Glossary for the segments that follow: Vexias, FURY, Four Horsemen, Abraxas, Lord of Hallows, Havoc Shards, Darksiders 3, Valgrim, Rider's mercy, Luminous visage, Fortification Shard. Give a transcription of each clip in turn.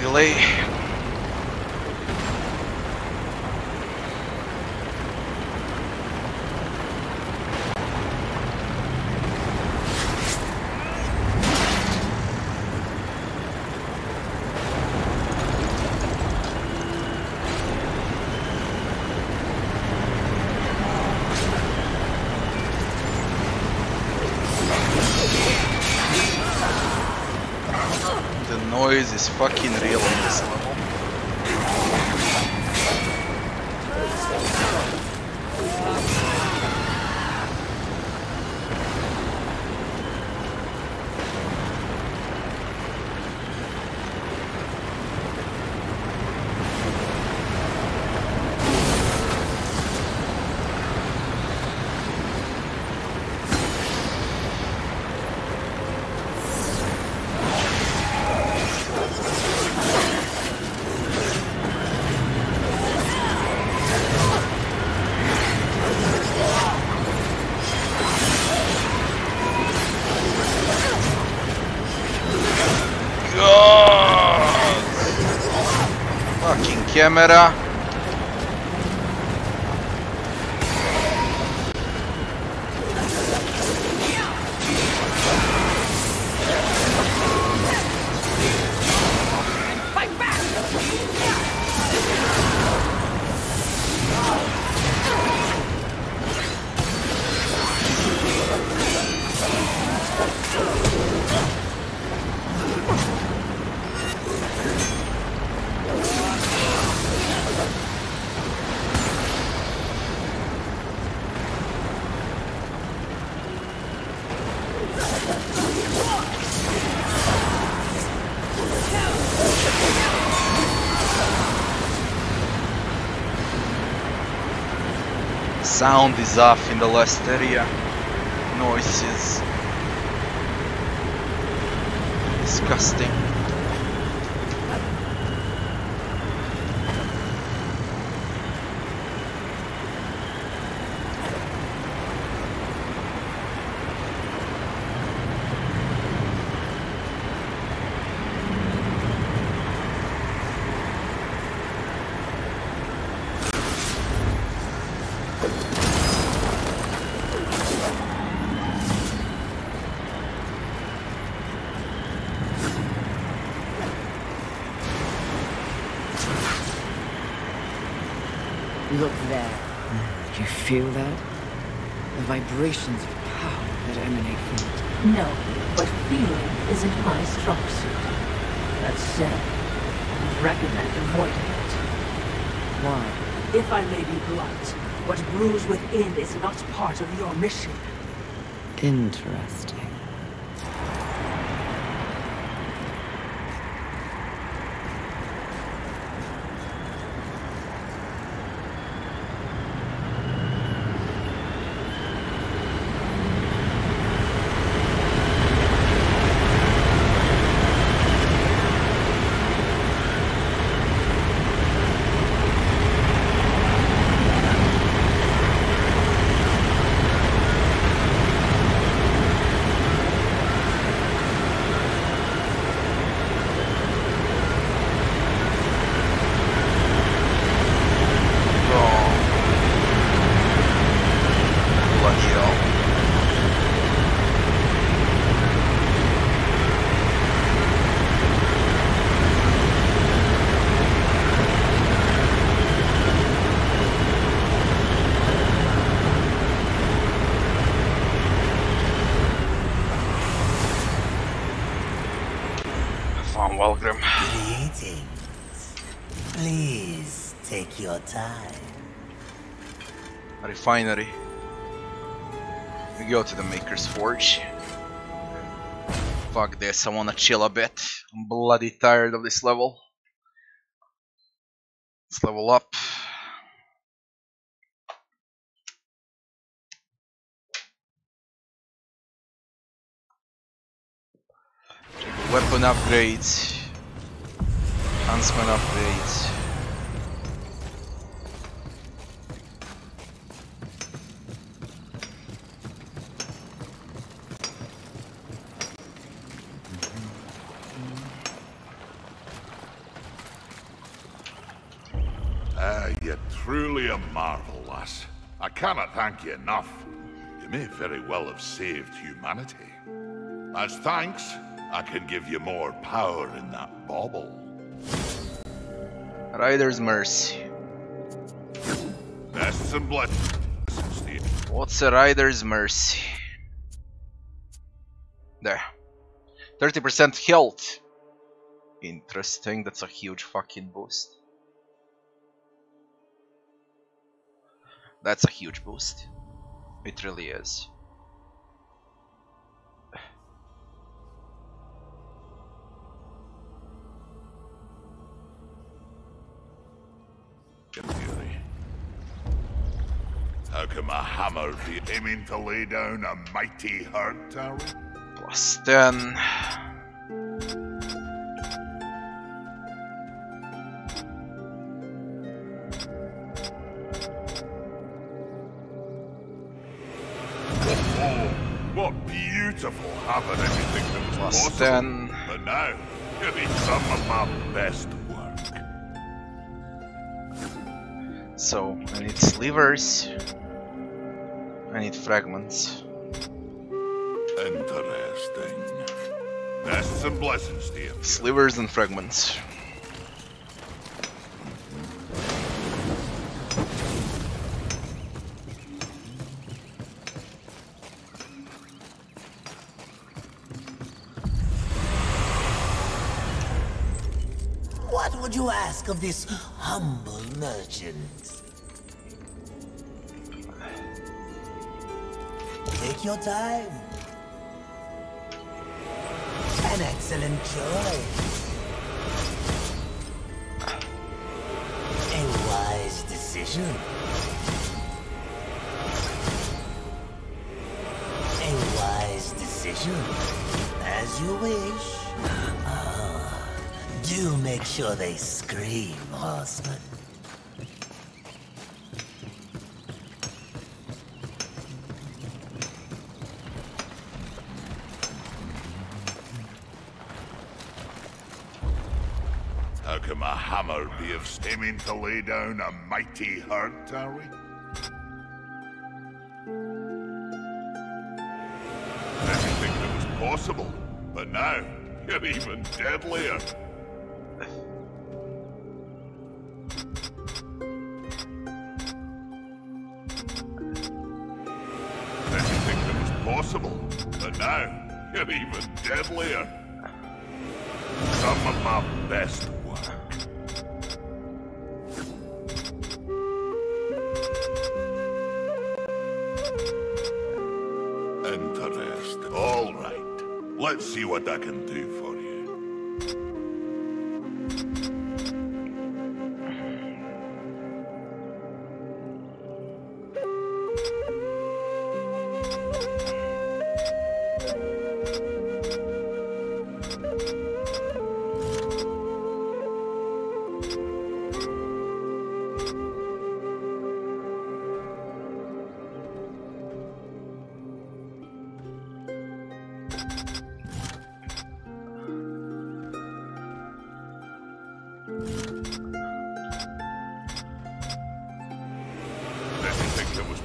delay. It's fucking real on this level. Camera. Sound is off in the last area. Noise is disgusting. Feel that? The vibrations of power that emanate from it. No, but feeling isn't my strong suit. That said, I recommend avoiding it. Why? If I may be blunt, what brews within is not part of your mission. Interesting. Valgrim. Greetings. Please take your time. Refinery. We go to the Maker's Forge. Fuck this, I wanna chill a bit. I'm bloody tired of this level. Let's level up. Weapon upgrades, enhancement upgrades. You're truly a marvel, lass. I cannot thank you enough. You may very well have saved humanity. As thanks, I can give you more power in that bauble. Rider's mercy. Best and blessings. What's a Rider's mercy? There. 30% health. Interesting, that's a huge fucking boost. That's a huge boost. It really is. How come a hammer be aiming to lay down a mighty hard tower? Plus 10. Beautiful having everything that was possible, but now you've been some of my best work. So, I need slivers, I need fragments. Interesting. Best and blessings to you. Slivers and fragments. Ask of this humble merchant. Take your time. An excellent choice. A wise decision. A wise decision. As you wish. Do make sure they scream, horseman. How come a hammer be of steaming to lay down a mighty hurt, are we? Anything that was possible, but now you're even deadlier. Even deadlier. Some of my best work. Interest. All right. Let's see what I can do for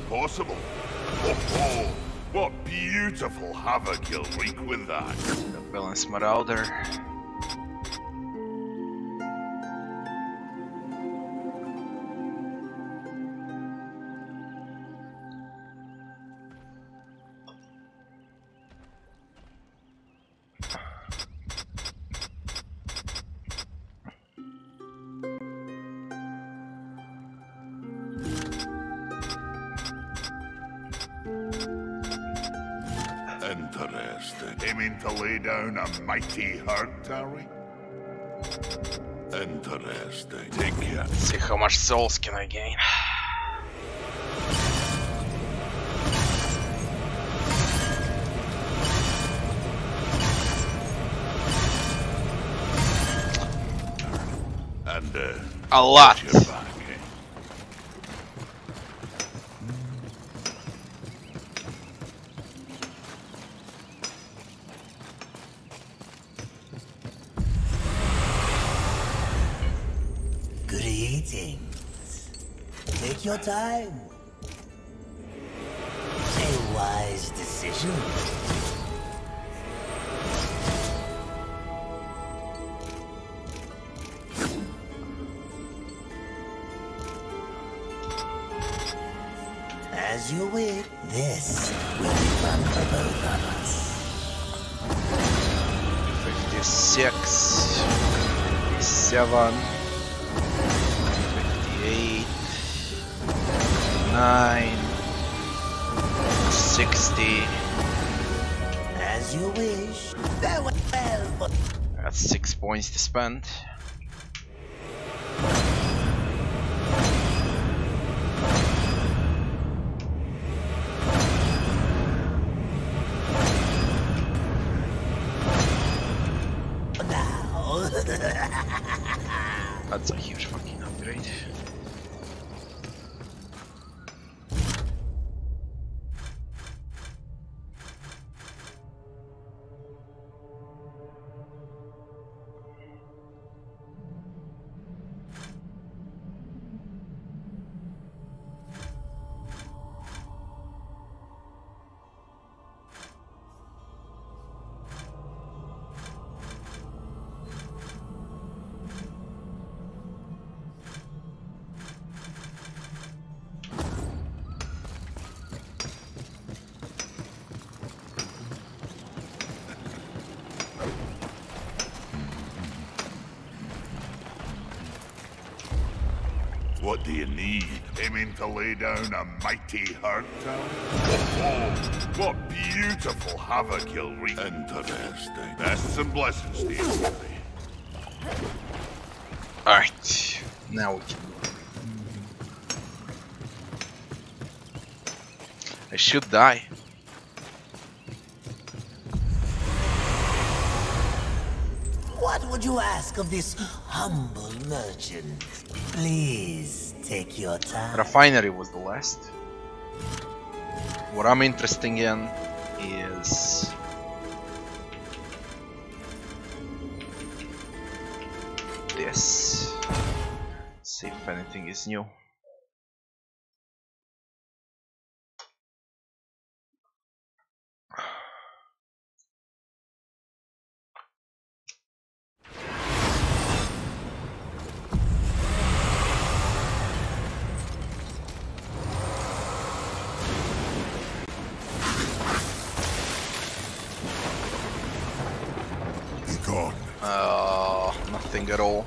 possible. Oh, oh, what beautiful havoc you'll wreak with that. The balance marauder. Mighty hurt, are we? Interesting. Take care. Let's see how much souls can I gain. And a lot. Take your time. A wise decision. As you wish, this will be fun for both of us. 56, 57, 58, 59, 60. As you wish, farewell. That's 6 points to spend. That's a huge fucking upgrade. What do you need? Aiming to lay down a mighty hurt? Oh, what beautiful havoc you'll wreak. Interesting. Best and blessings to you, buddy. Alright, now we can... I should die. What would you ask of this humble merchant? Please take your time. Refinery was the last. What I'm interested in is... this. Let's see if anything is new. Nothing at all.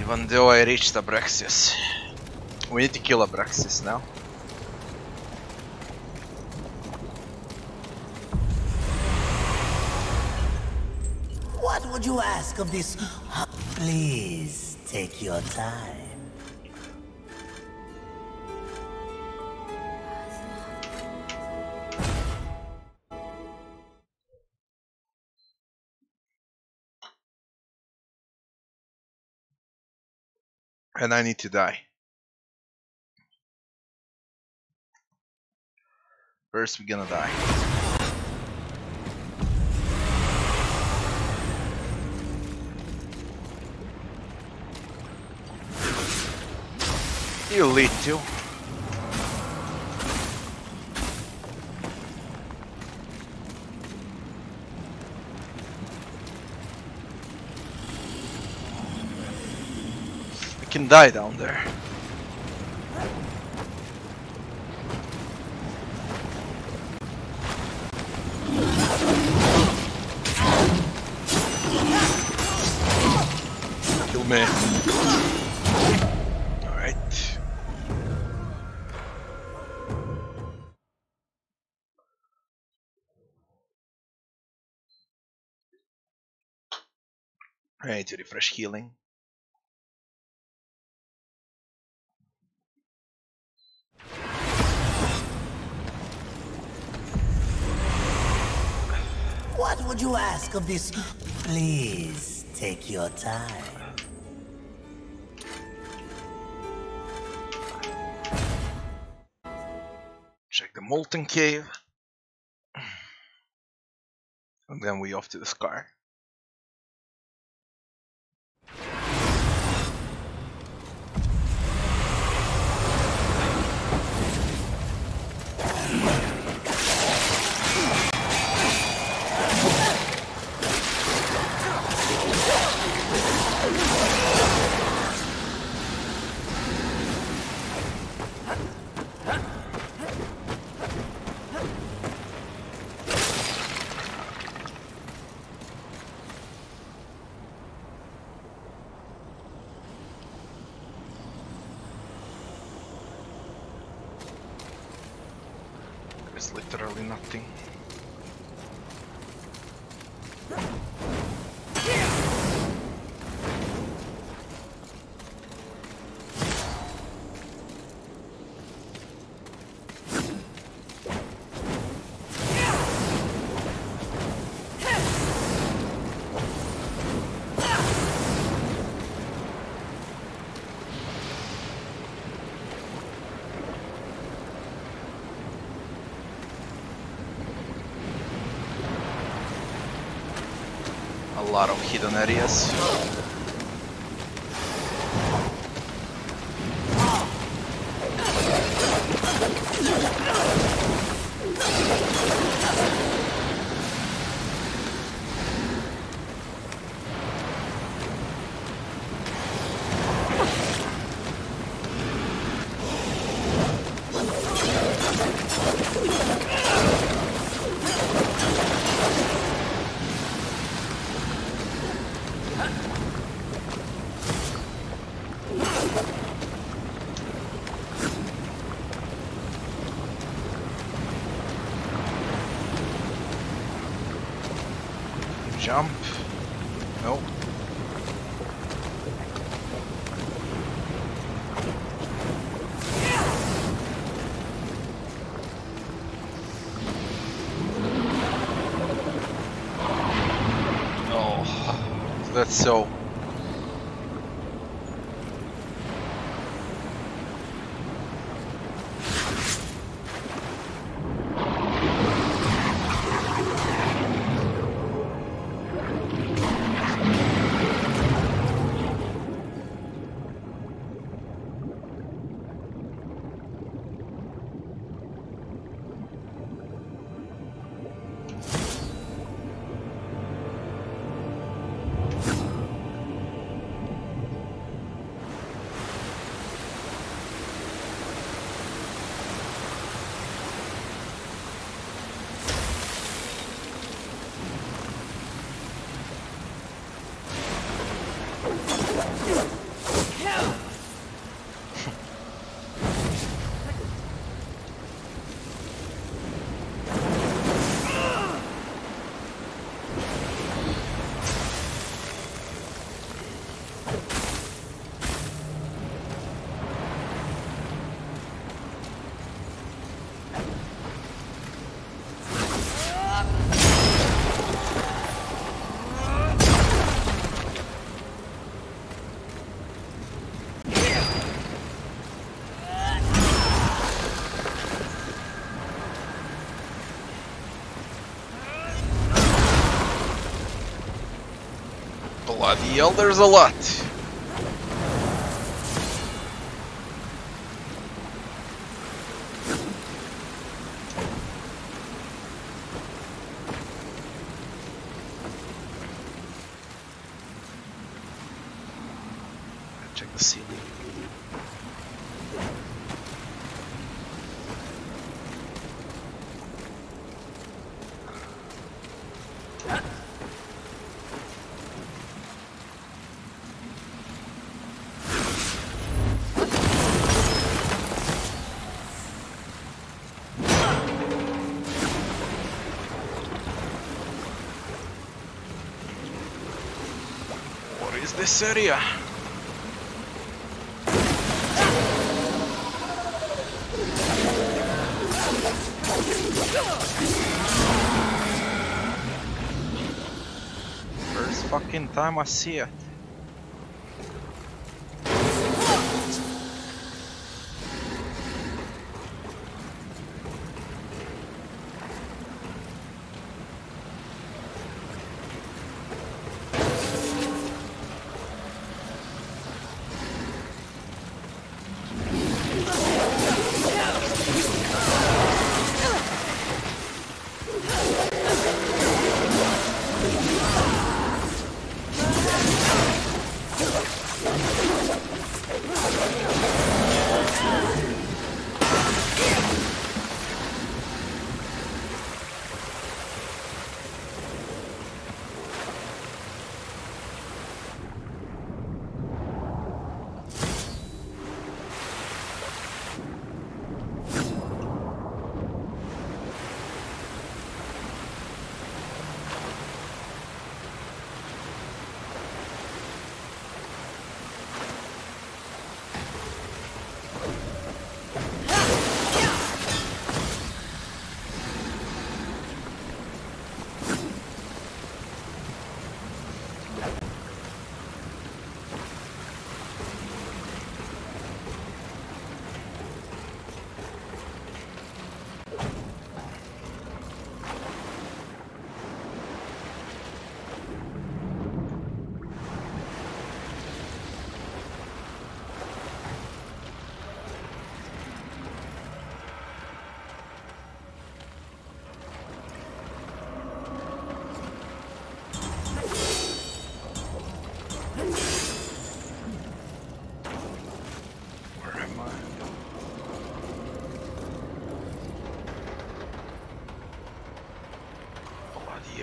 Even though I reached Abraxas. We need to kill Abraxas now. What would you ask of this? Please take your time. And I need to die. First, we're gonna die. You lead to. Can die down there. Kill me. All right. I need to refresh healing. What would you ask of this? Please take your time. Check the molten cave. And then we off to the scar. It's literally nothing. A lot of hidden areas. Jump. Nope. Oh, that's so. Bloody hell, there's a lot. Check the ceiling. This area. First fucking time I see it.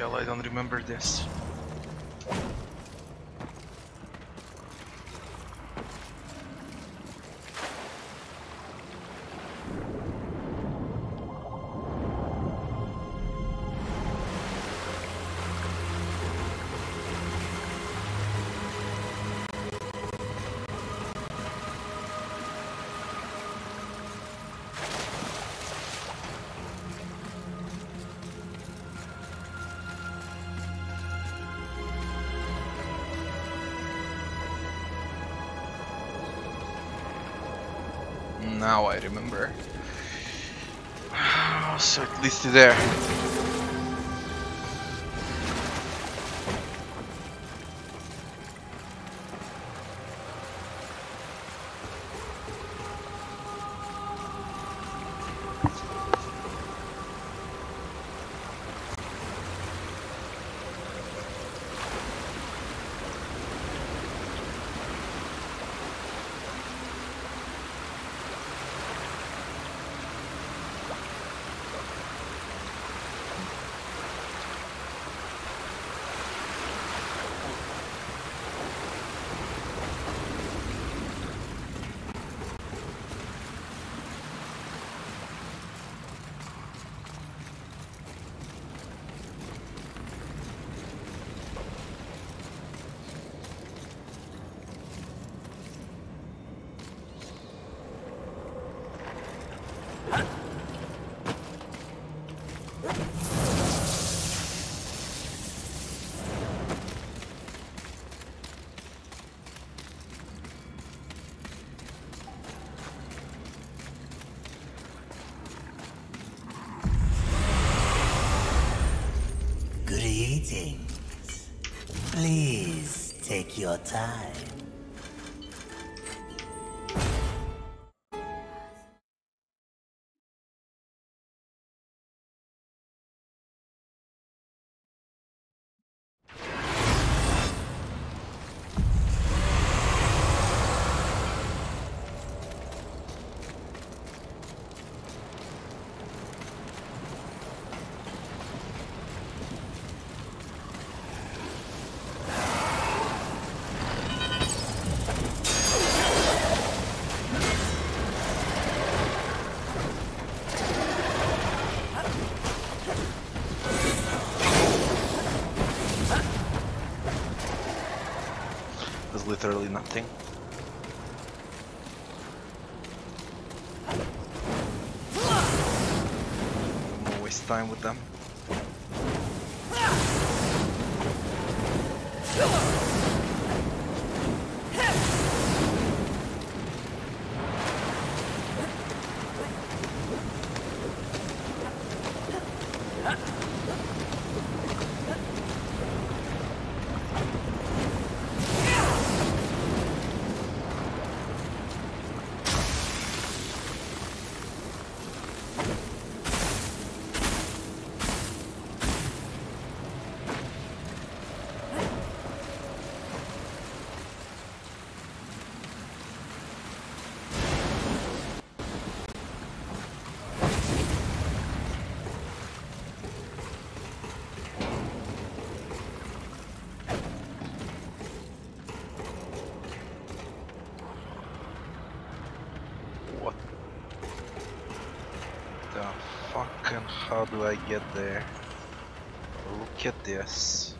hell, I don't remember this. Now I remember. So at least there. Please take your time. Literally nothing. Don't waste time with them. How do I get there? Look at this.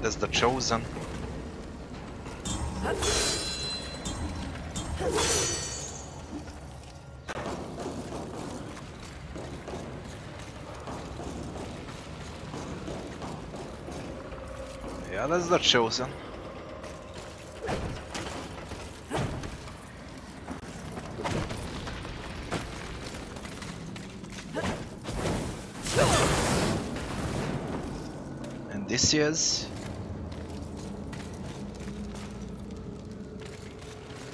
That's the Chosen. Yeah, that's the Chosen.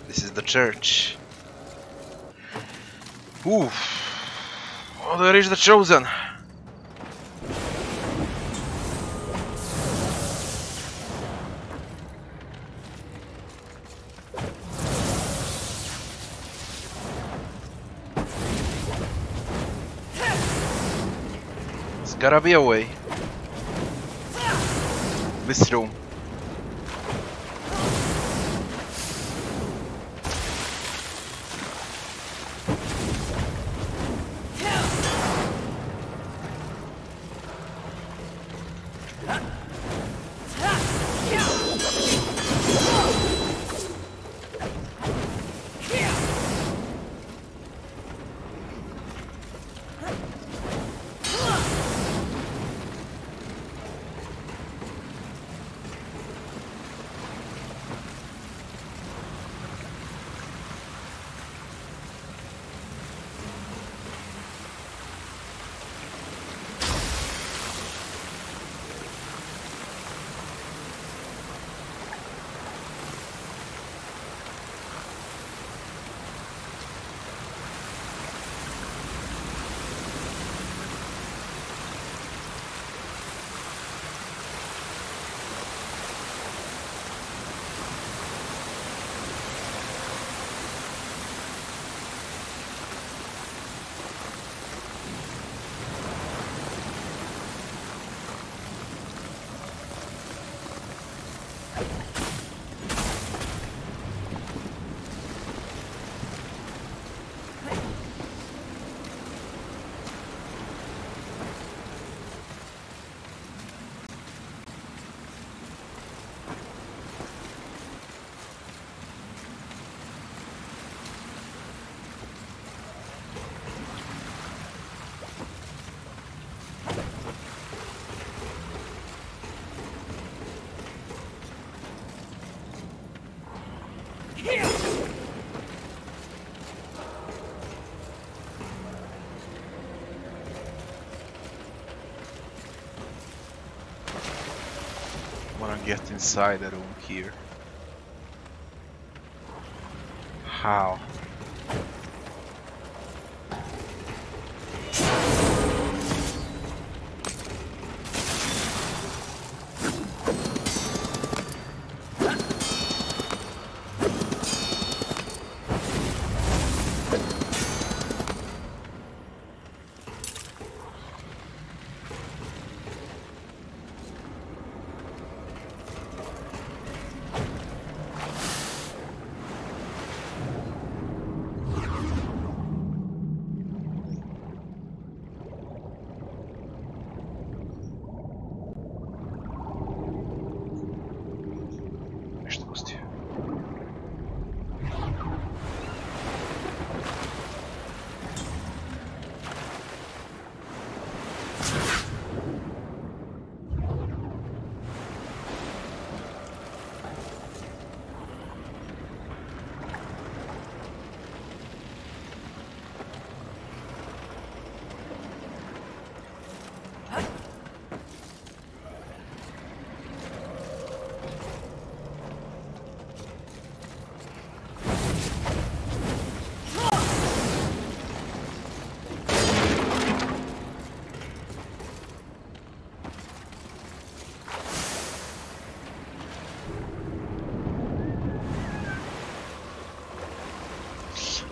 This is the church. Oof. Oh, there is the Chosen. Gotta be away. Wystrzał. Get inside the room here. How?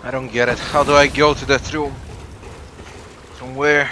I don't get it. How do I go to that room? From where?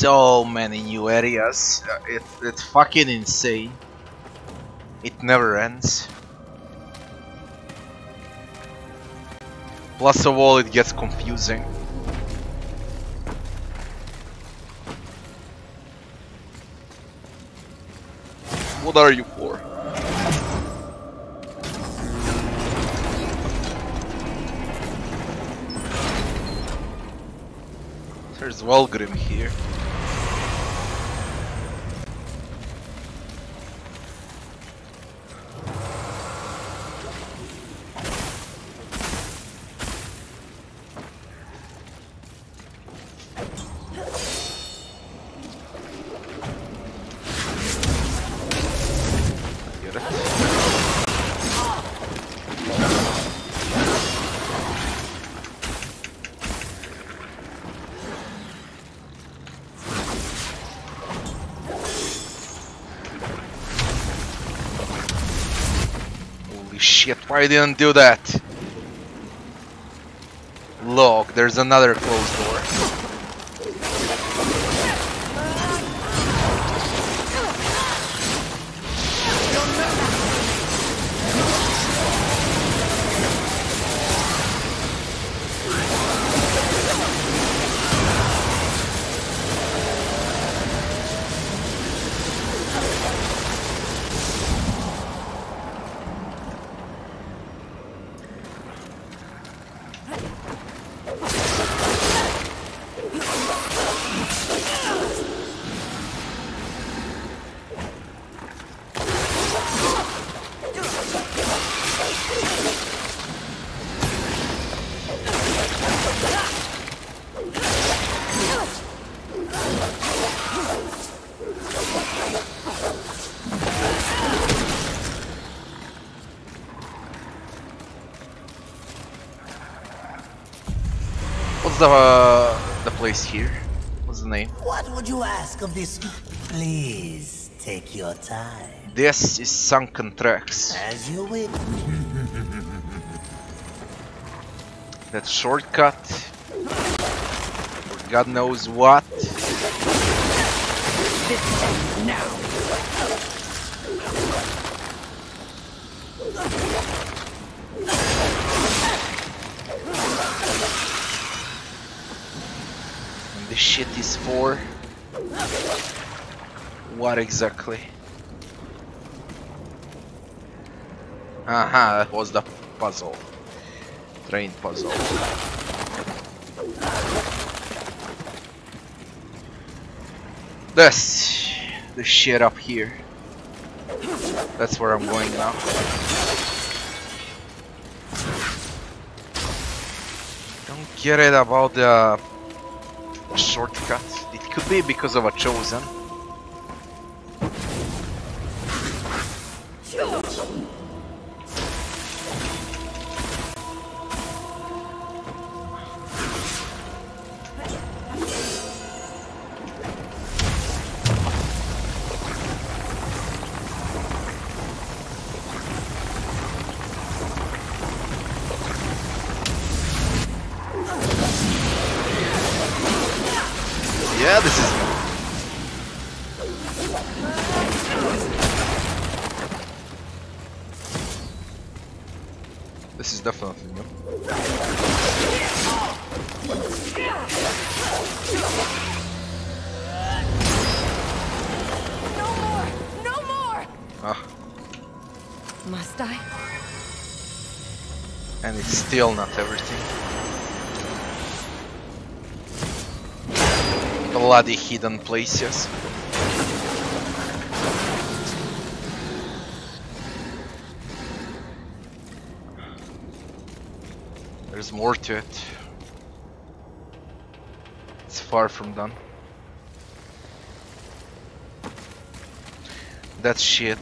so many new areas. It's fucking insane. It never ends. Plus of all, it gets confusing. What are you for? There's Valgrim here. Why didn't do that? Look, there's another closed door. The place here. What's the name? What would you ask of this? Please take your time. This is Sunken Tracks. As you wish. That shortcut. For God knows what. Now. This shit is for what exactly? Aha, that was the puzzle. Train puzzle. This, the shit up here. That's where I'm going now. Don't get it about the shortcut. It could be because of a chosen. Still not everything. Bloody hidden places. There's more to it. It's far from done. That shit.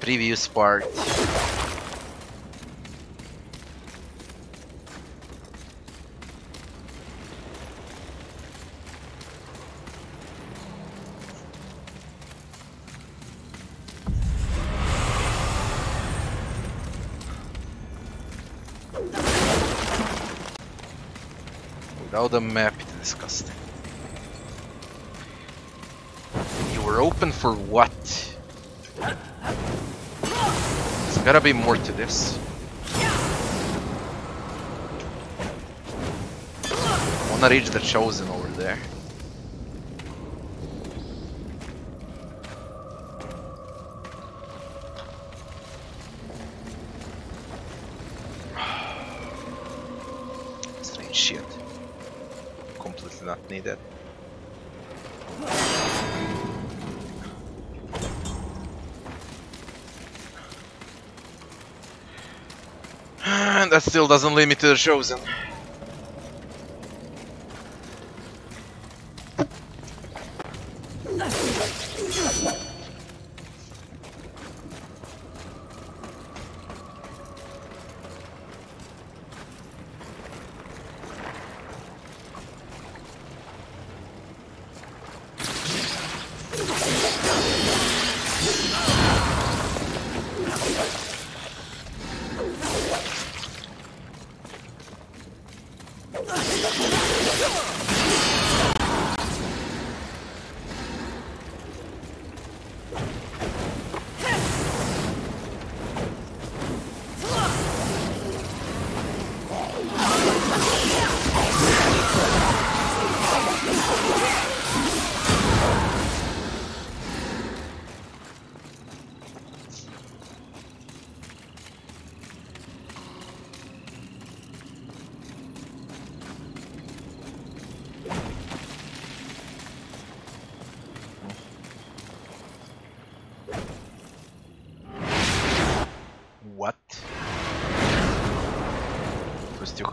Previous part. The map is disgusting. We're open for what? There's gotta be more to this. I wanna reach the Chosen over there. Strange shield. Completely not needed. That still doesn't lead me to the Chosen.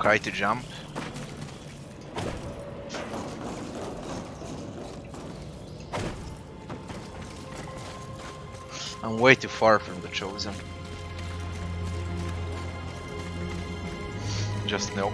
Try to jump. I'm way too far from the Chosen. Just no.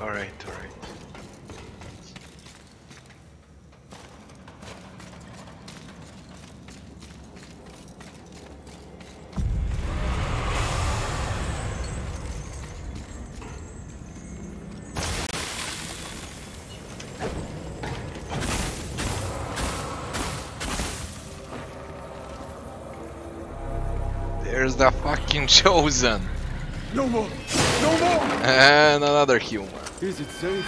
Alright. There's the fucking Chosen. No more. No more. And another human. Is it safe?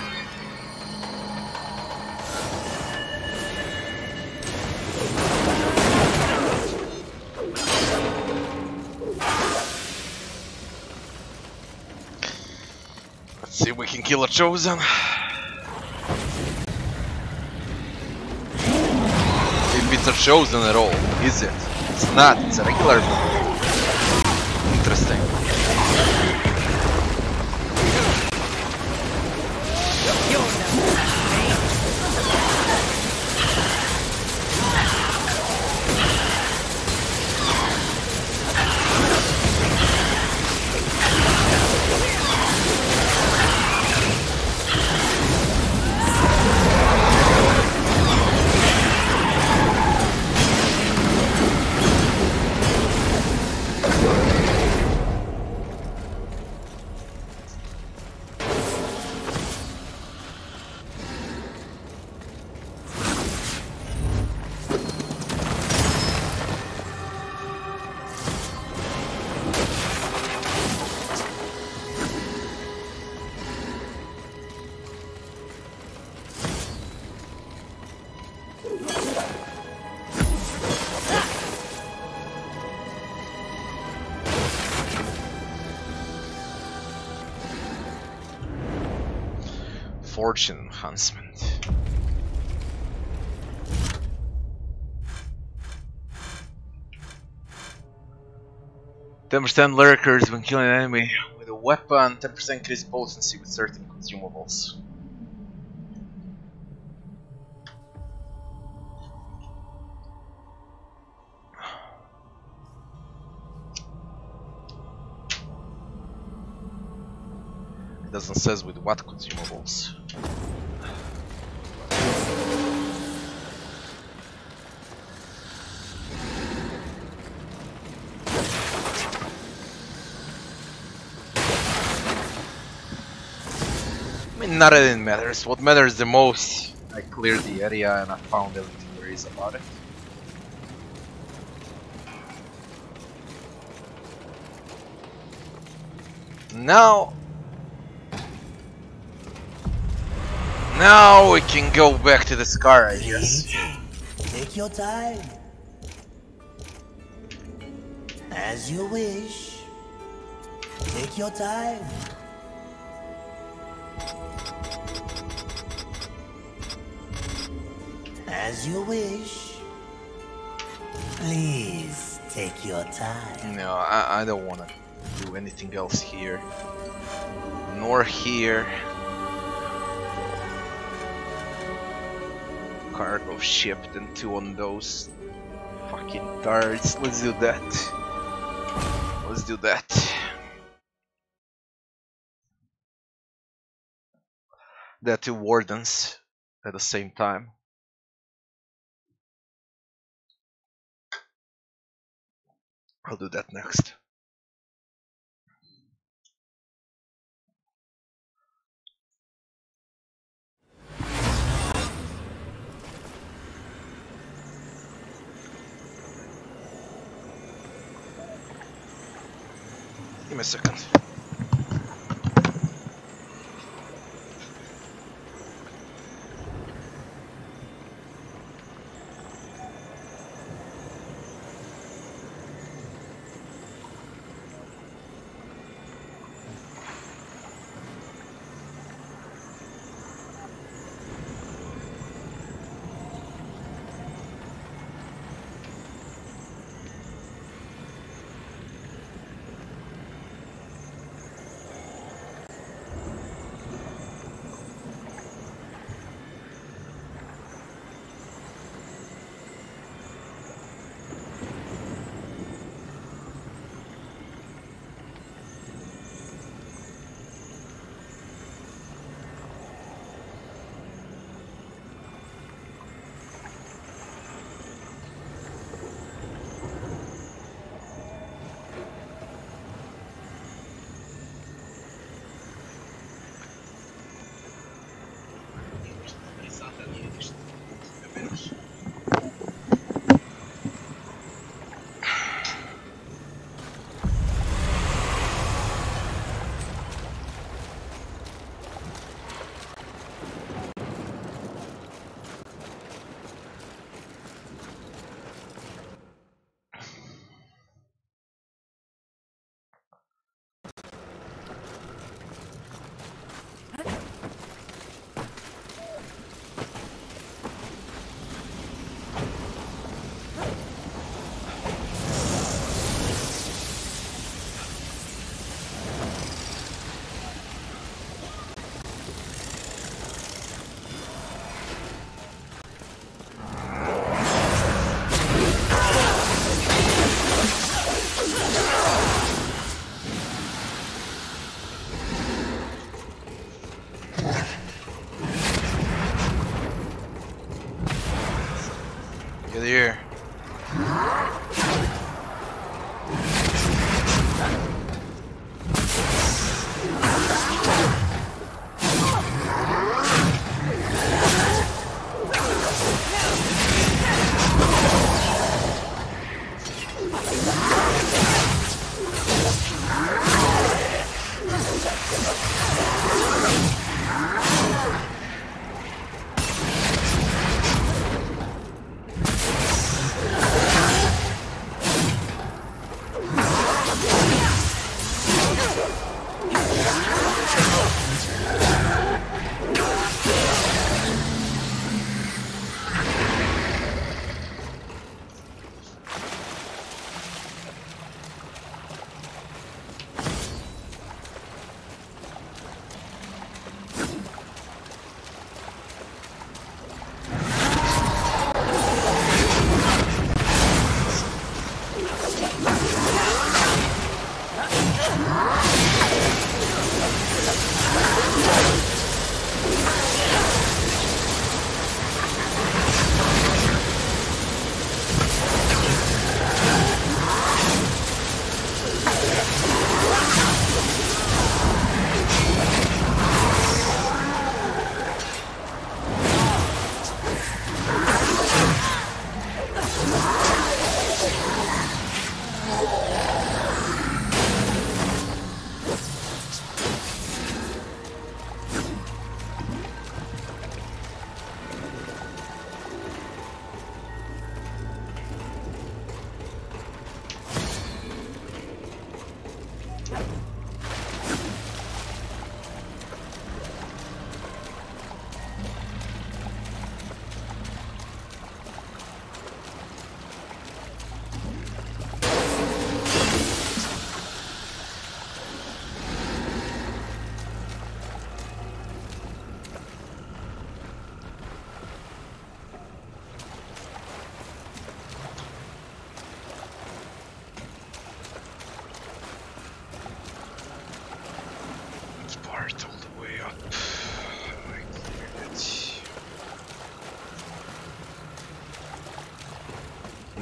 see if we can kill a Chosen. If it's a Chosen at all, is it? It's not, it's a regular one. Interesting. Fortune enhancement. +10% lurkers when killing an enemy with a weapon, 10% increased potency with certain consumables. It doesn't says with what consumables. I mean, not that it matters. What matters the most, I cleared the area and I found everything there is about it. Now we can go back to the scar, I guess. Take your time. As you wish. Take your time. As you wish. Please take your time. No, I don't want to do anything else here. Nor here. Cargo ship, then 2 on those fucking darts. Let's do that. Let's do that. There are 2 wardens at the same time. I'll do that next. Give me a second. the ear.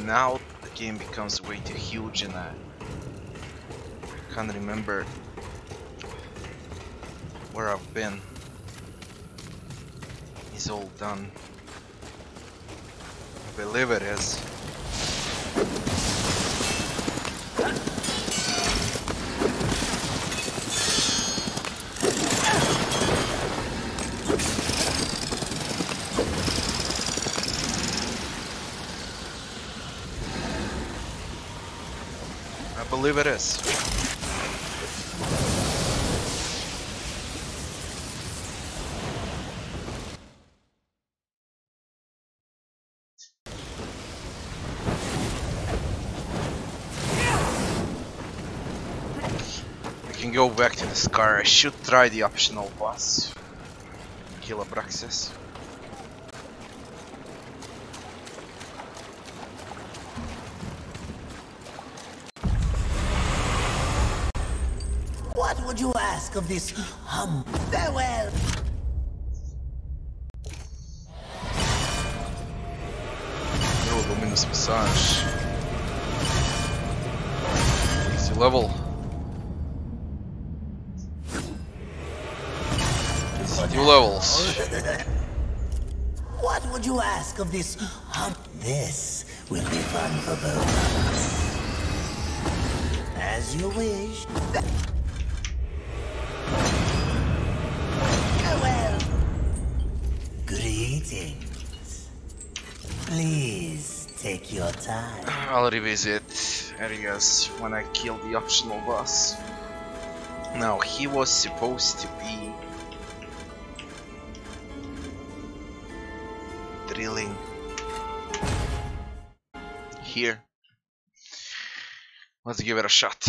Now the game becomes way too huge and I can't remember where I've been. It's all done. I believe it is. I believe it is. We can go back to the scar. I should try the optional boss. Kill Abraxas. You ask of this hump. Farewell. Oh, Luminous visage. Easy level. Easy 2 levels. What would you ask of this hump? This will be fun for both of us. As you wish. Please take your time. I'll revisit areas when I kill the optional boss. Now he was supposed to be drilling here. Let's give it a shot.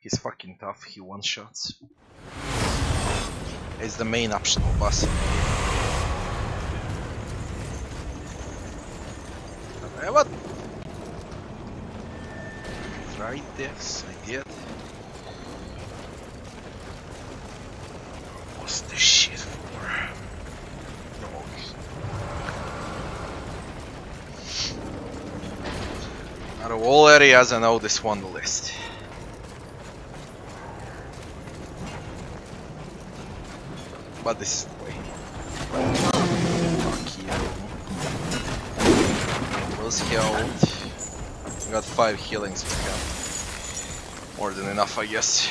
He's fucking tough, he one-shots. It's the main optional boss. What? Tried this, I did. Out of all areas, I know this one the least. But this is the way. Fuck you. Was healed. Got 5 healings with him. More than enough, I guess.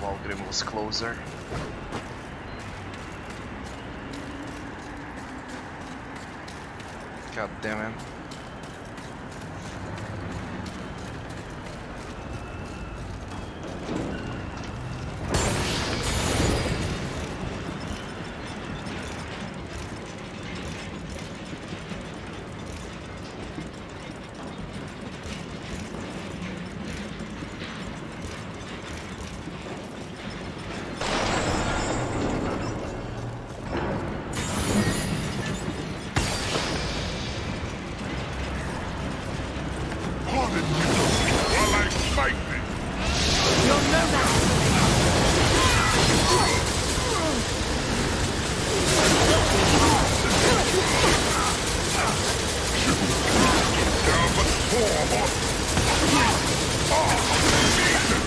Valgrim was closer. God damn it.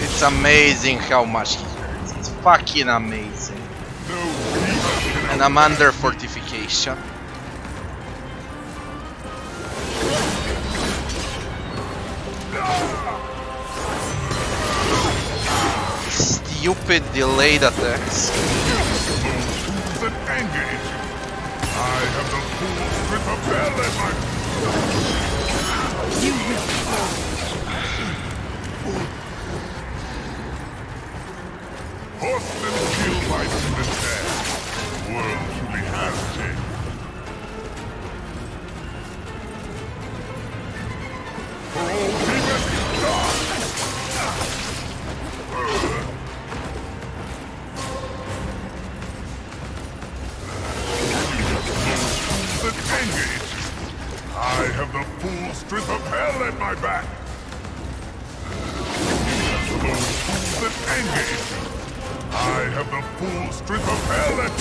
It's amazing how much he hurts. It's fucking amazing. And I'm under fortification. Stupid delayed attacks. I have the fool's grip of hell in my hand. You will fall. Horsemen kill my despair. The world truly has changed. For all demons is dark. I have the full strip of hell at my back. I have the full strip of hell at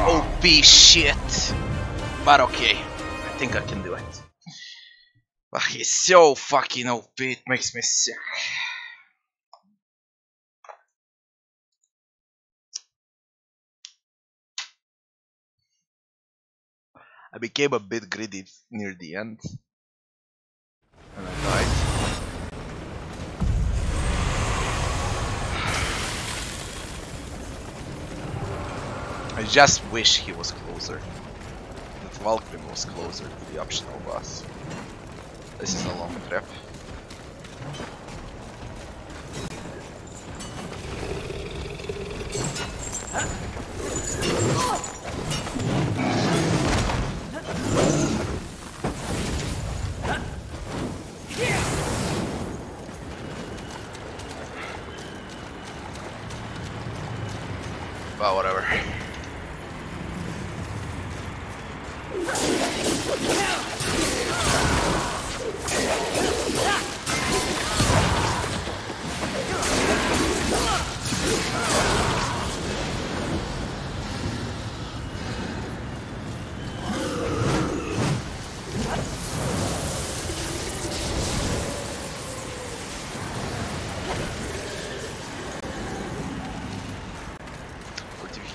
OP shit. But okay, I think I can do it. But he's so fucking OP, it makes me sick. I became a bit greedy near the end. And I died. I just wish he was closer. Valkyrie was closer to the optional boss. This is a long trip. Well, whatever.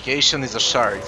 fortification is a shard.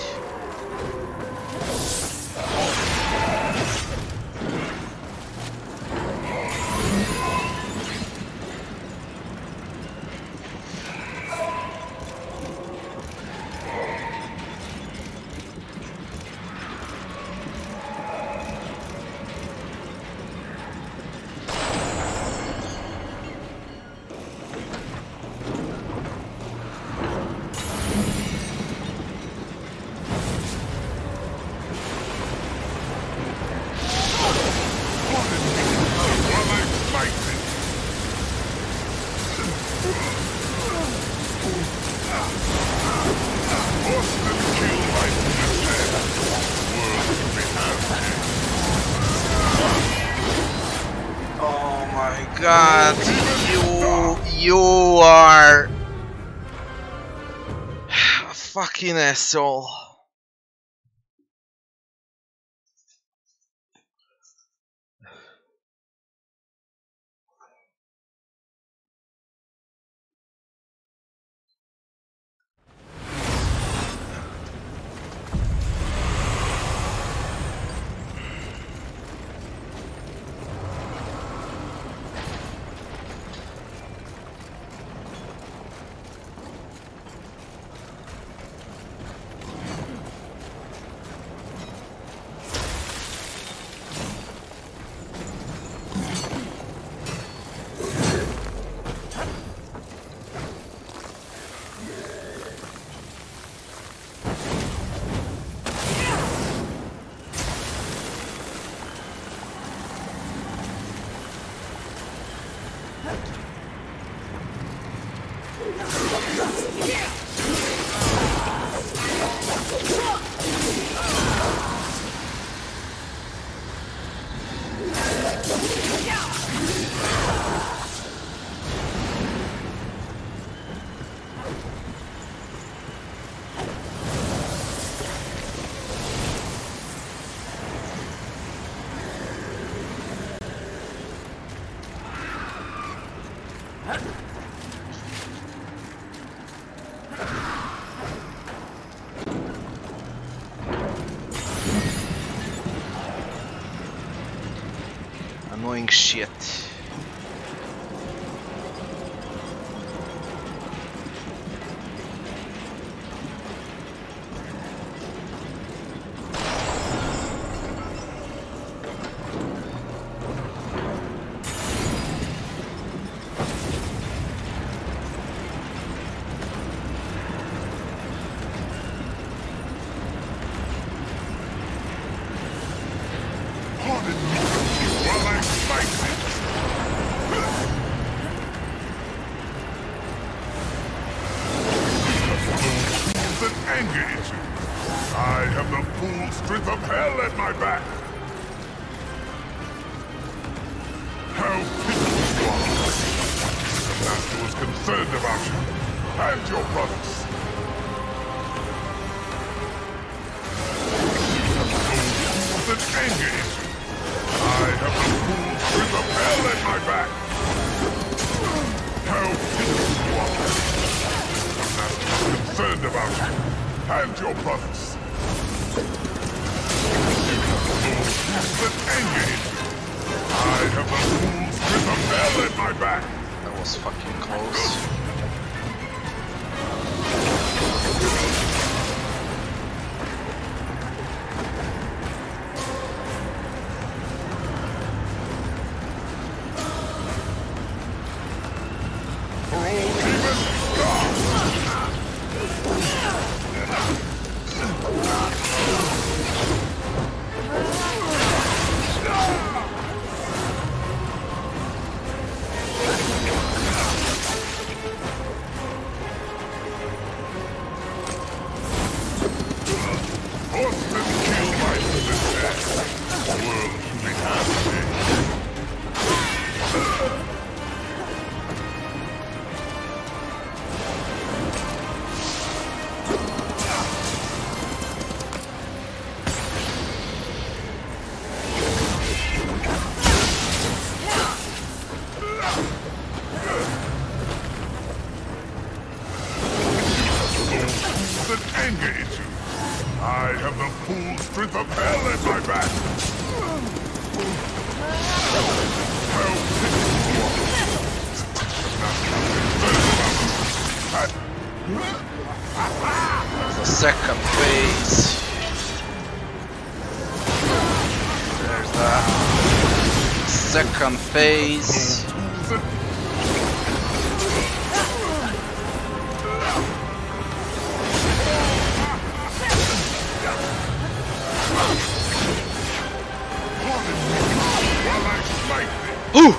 Fucking asshole. Shit. truth of hell is my back! Second phase. There's that. Second phase. Ooh!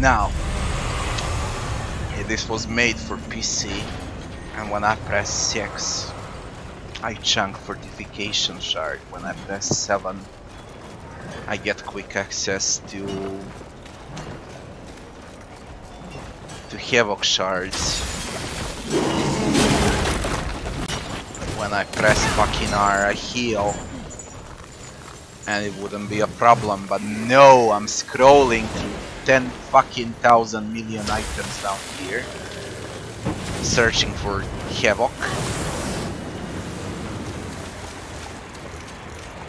Now, this was made for PC, and when I press 6, I chunk Fortification Shard. When I press 7, I get quick access to Havoc Shards. When I press fucking R, I heal. And it wouldn't be a problem, but no, I'm scrolling through 10 fucking thousand million items down here, searching for Havoc,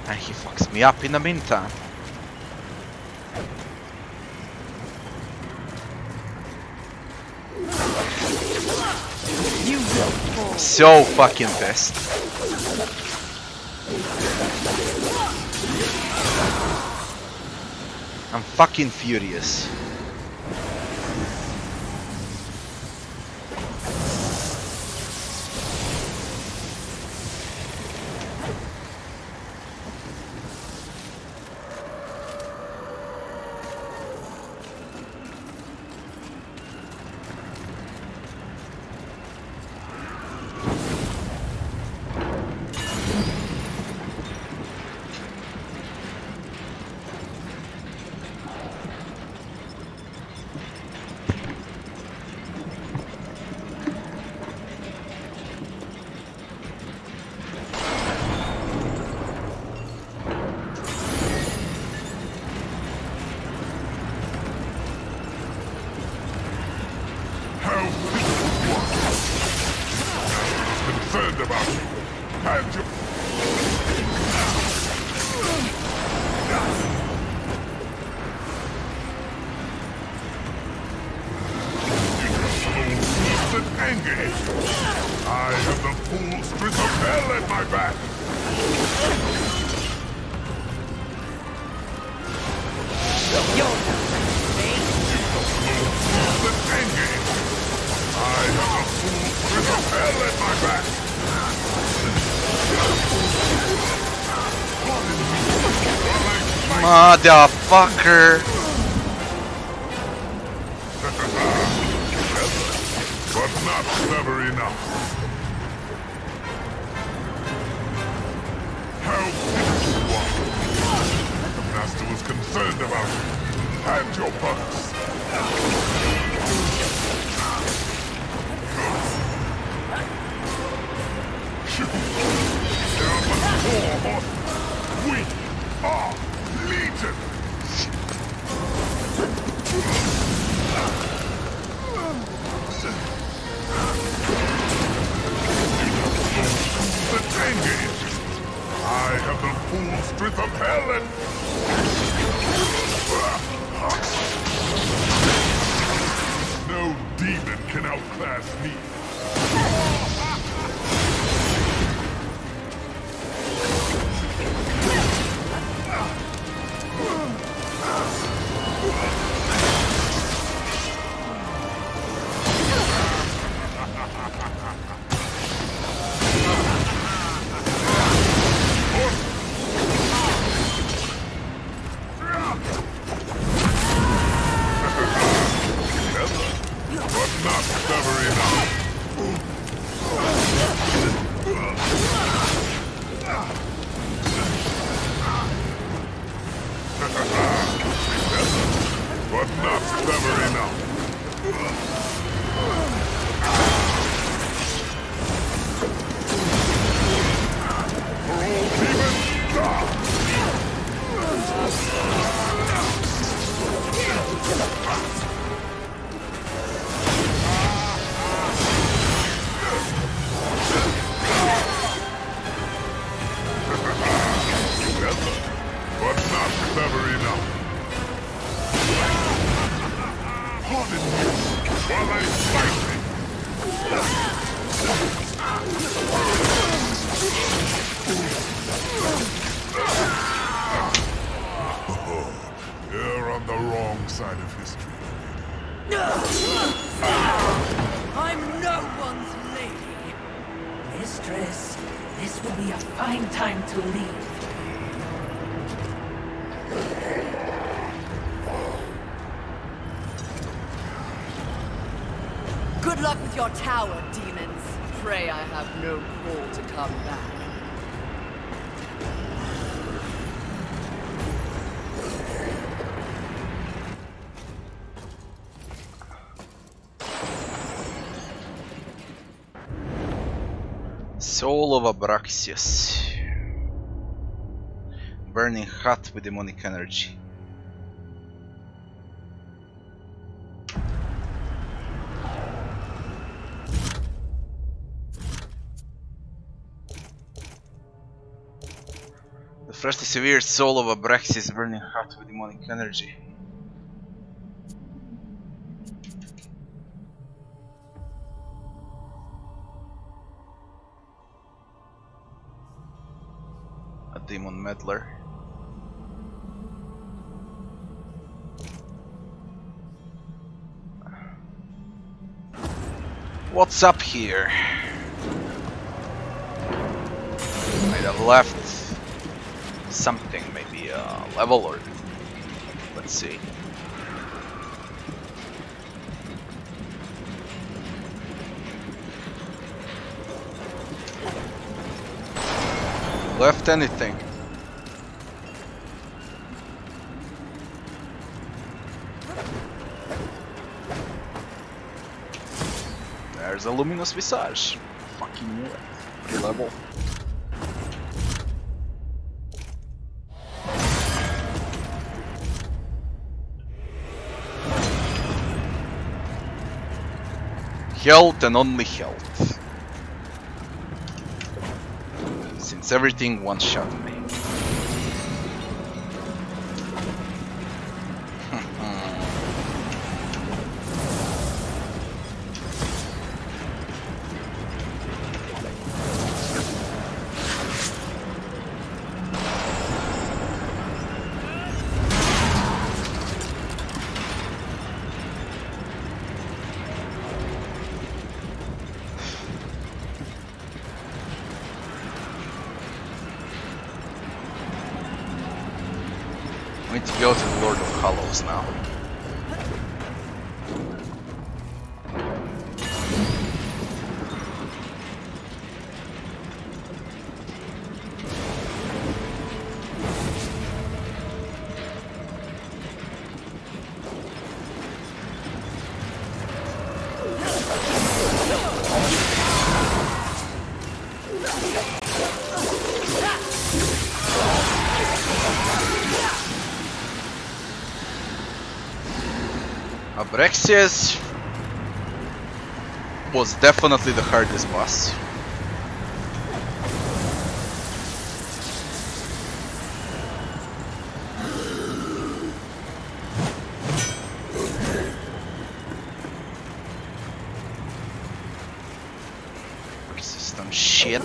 and he fucks me up in the meantime. So fucking pissed. I'm fucking furious. Yo! hanging. I am a fool with a bell at my back. Motherfucker. But not clever enough. How did you want? The master was concerned about you. Had your bucks. Shoot. Down the four horses. We are legion. The danger is. I have the full strength of hell and... No demon can outclass me. Soul of Abraxas, burning hot with demonic energy. The freshly severed soul of Abraxas, burning hot with demonic energy. Demon meddler. What's up here? Might have left something, maybe a level or let's see. Left anything. There's a luminous visage. Fucking knew it. Pre-level. Health and only health. Since everything one shot me. We need to go to the Lord of Hallows now. Vexias was definitely the hardest boss. Persistent shit.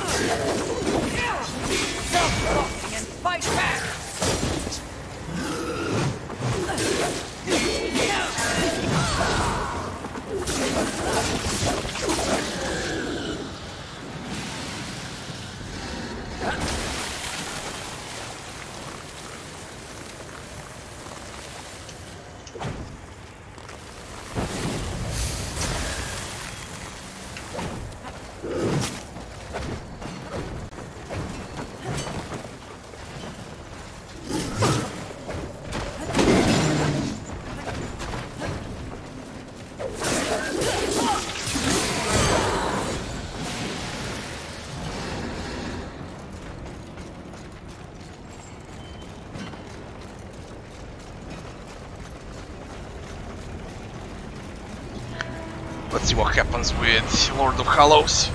Let's see what happens with Lord of Hallows.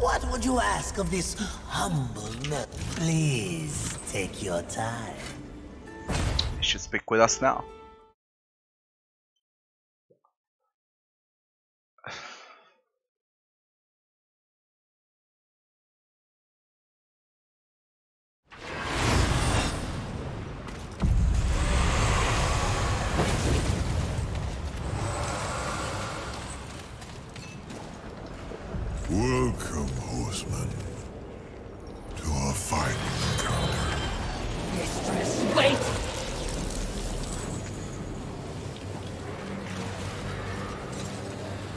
What would you ask of this humble man? Please take your time. He should speak with us now. Welcome, horseman, to our final encounter. Mistress, wait!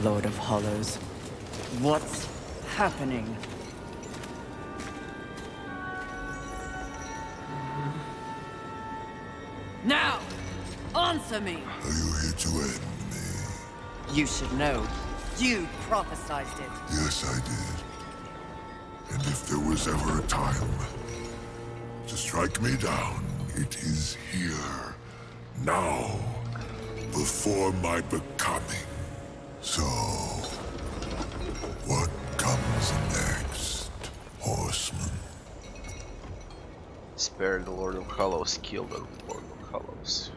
Lord of Hallows, what's happening? Now, answer me! Are you here to end me? You should know. You prophesied it. Yes, I did. And if there was ever a time to strike me down, it is here, now, before my becoming. So, what comes next, horseman? Spare the Lord of Hallows, kill the Lord of Hallows.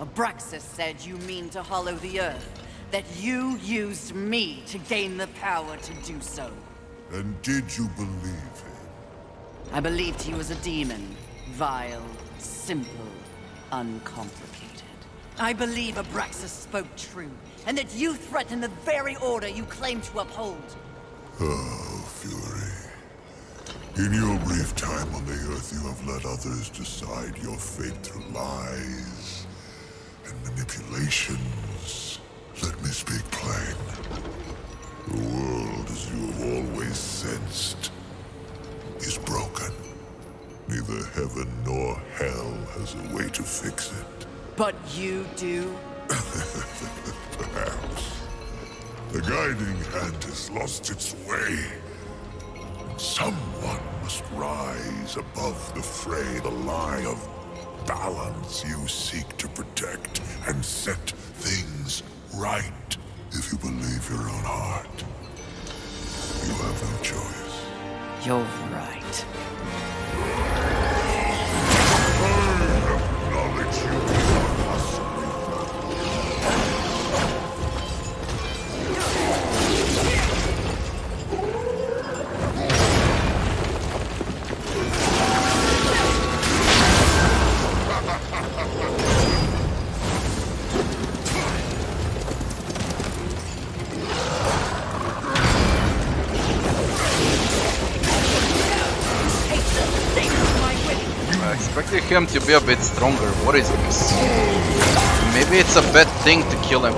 Abraxas said you mean to hollow the earth, that you used me to gain the power to do so. And did you believe him? I believed he was a demon. Vile, simple, uncomplicated. I believe Abraxas spoke true, and that you threaten the very order you claim to uphold. Oh, Fury. In your brief time on the earth, you have let others decide your fate through lies. Manipulations. Let me speak plain. The world, as you have always sensed, is broken. Neither heaven nor hell has a way to fix it. But you do? Perhaps. The guiding hand has lost its way. Someone must rise above the fray, the lie of balance you seek to protect and set things right. If you believe your own heart, you have no choice. You're right. I acknowledge you cannot possibly. expected him to be a bit stronger. What is this? Maybe it's a bad thing to kill him.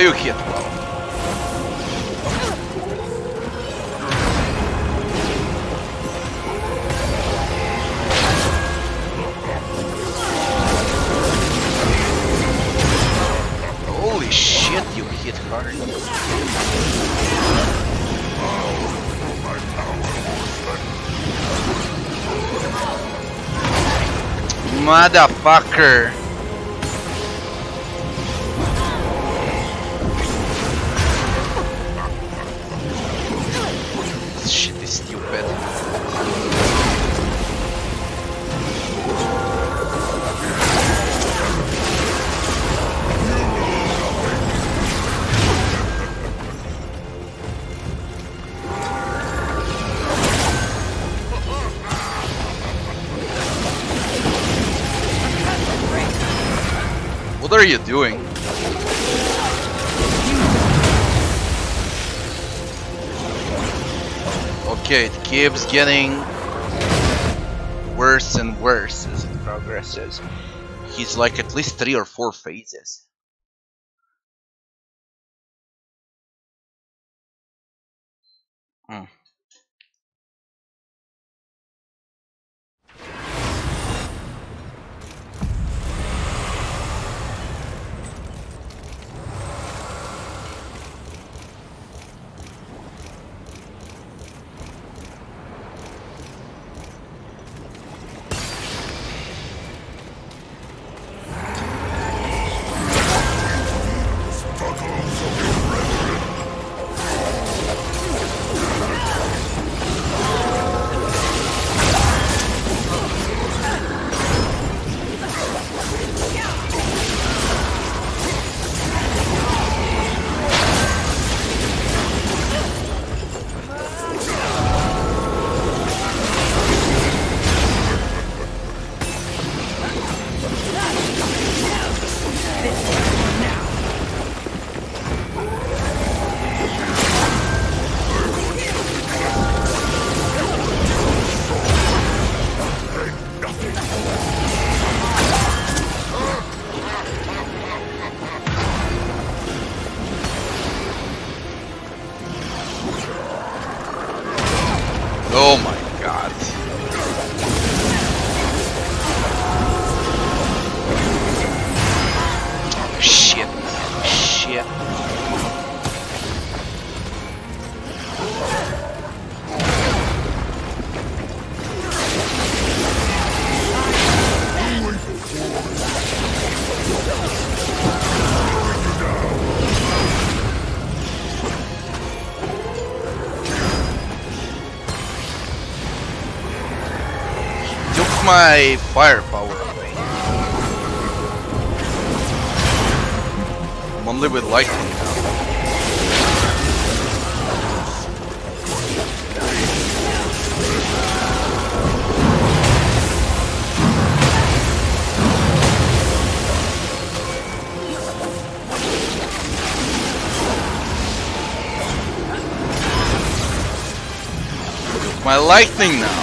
You hit well. Holy shit, you hit hard. Motherfucker. What are you doing? Okay, it keeps getting worse and worse as it progresses. He's like at least 3 or 4 phases. My firepower away. I'm only with lightning now. My lightning now.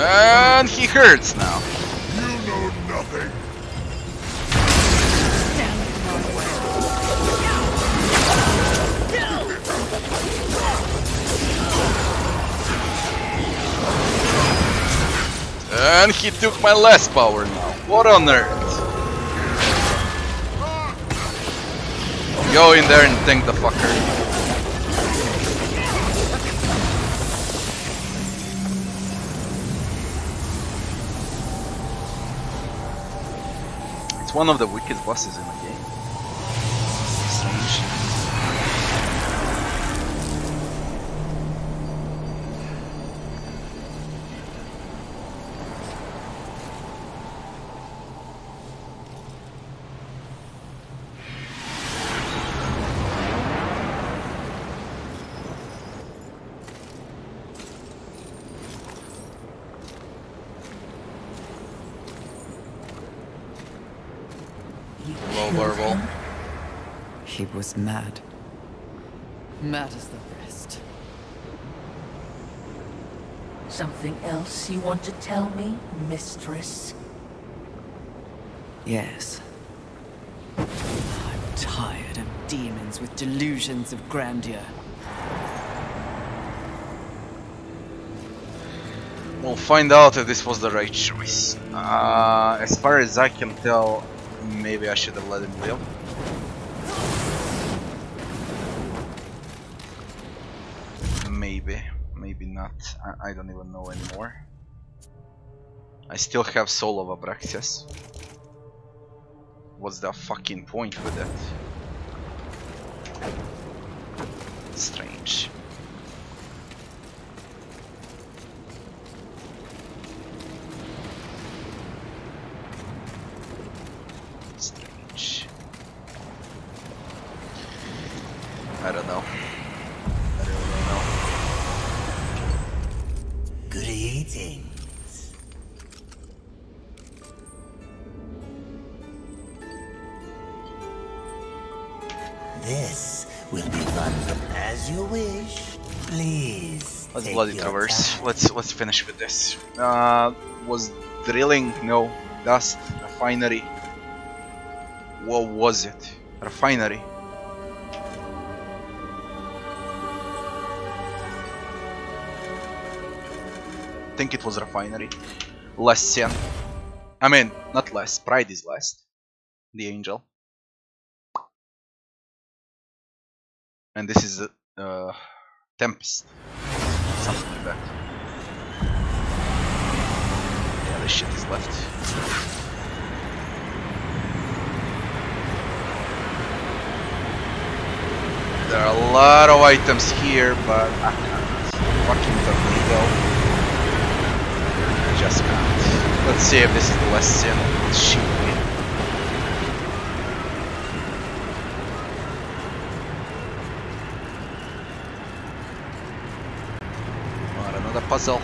And he hurts now. You know nothing. And he took my last power now. What on earth? Go in there and tank the fucker. It's one of the weakest bosses in the game. Strange. He was mad. Mad as the rest. Something else you want to tell me, mistress? Yes. I'm tired of demons with delusions of grandeur. We'll find out if this was the right choice. As far as I can tell, maybe I should have let him live. Maybe not. I don't even know anymore. I still have Soul of Abraxas. What's the fucking point with that? Strange. Strange. I don't know. Greetings. This will be fun as you wish. Please. Let's bloody traverse. Time. Let's finish with this. Was drilling? No. Dust. Refinery. What was it? Refinery. I think it was refinery. Last sin. I mean, not last. Pride is last. The angel. And this is Tempest. Something like that. Yeah, this shit is left. There are a lot of items here, but I can't. Fucking tornado. Just can't. Let's see if this is the last sin. Shoot me. What, another puzzle?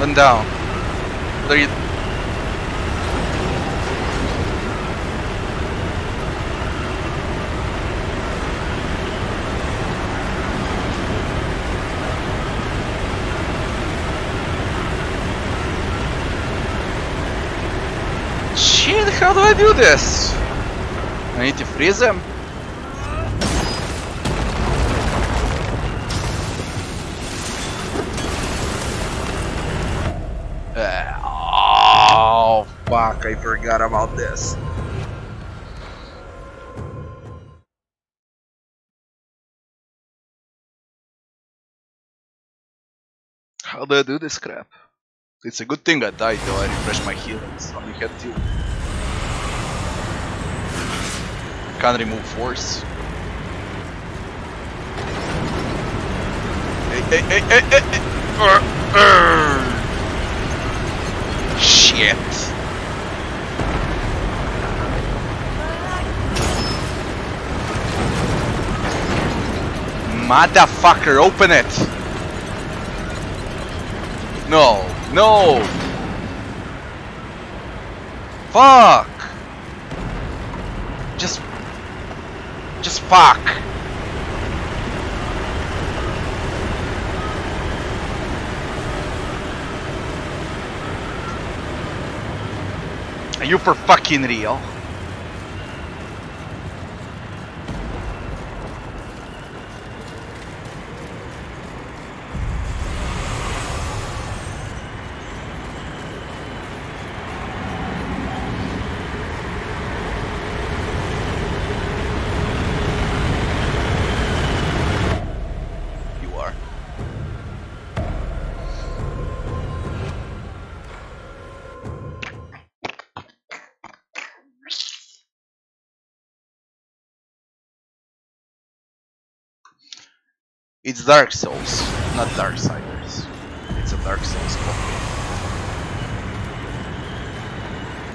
One down. What are you? Shit! How do I do this? I need to freeze them. Fuck, I forgot about this. How do I do this crap? It's a good thing I died though, I refreshed my healings. I only had 2. Can't remove force. Hey, hey, hey, hey, hey, hey. Shit. Motherfucker, open it! No, no! Fuck! Just fuck! Are you for fucking real? It's Dark Souls, not Darksiders. It's a Dark Souls copy.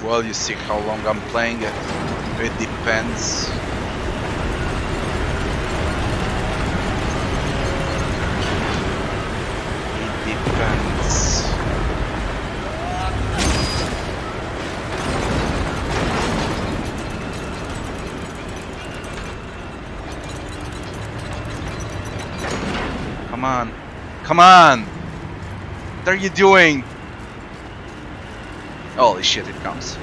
Well, you see how long I'm playing it. It depends. Come on! What are you doing? Holy shit, it comes.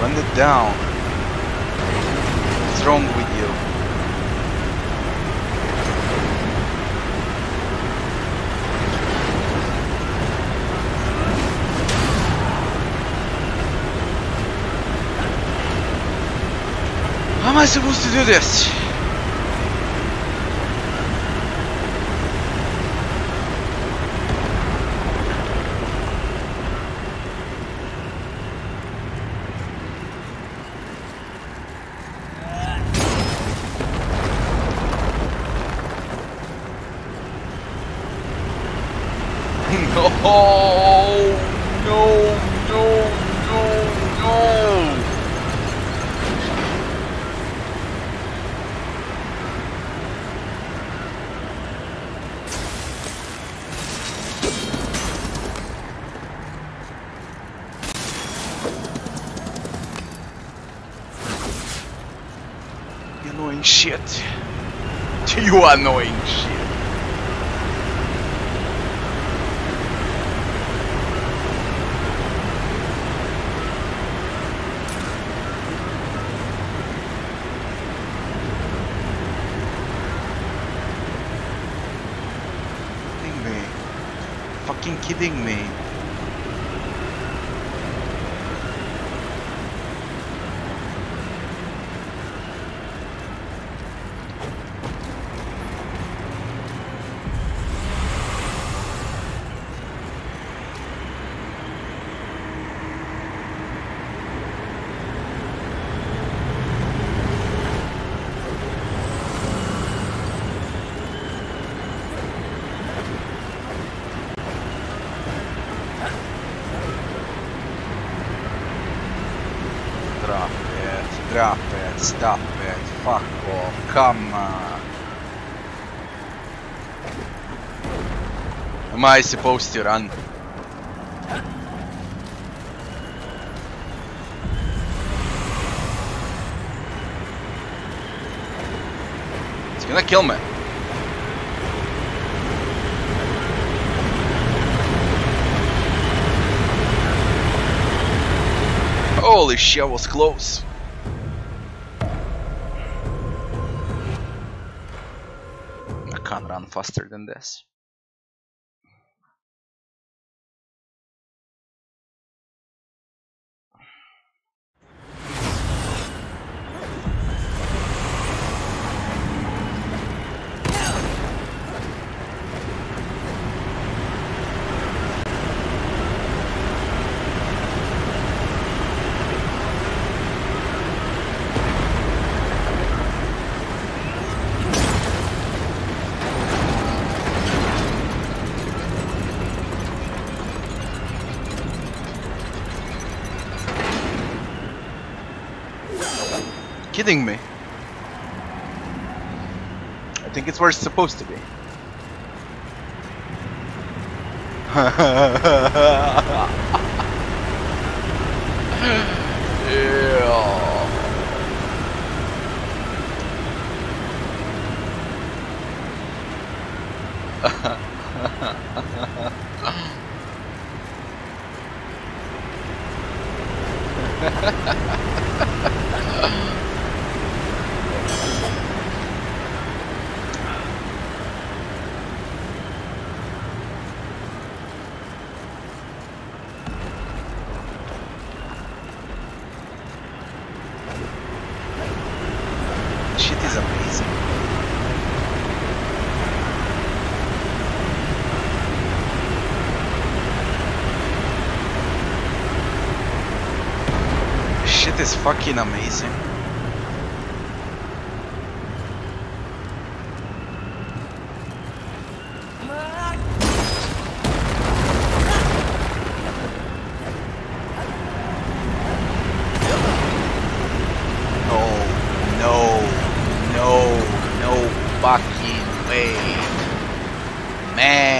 Run it down. What's wrong with you? How am I supposed to do this? Shit. You annoying shit. Kidding me. Fucking kidding me. Drop it, stop it, fuck off, come on. Am I supposed to run? It's gonna kill me. Holy shit, I was close. Faster than this. kidding me? I think it's where it's supposed to be. Yeah. This is fucking amazing. No fucking way, man.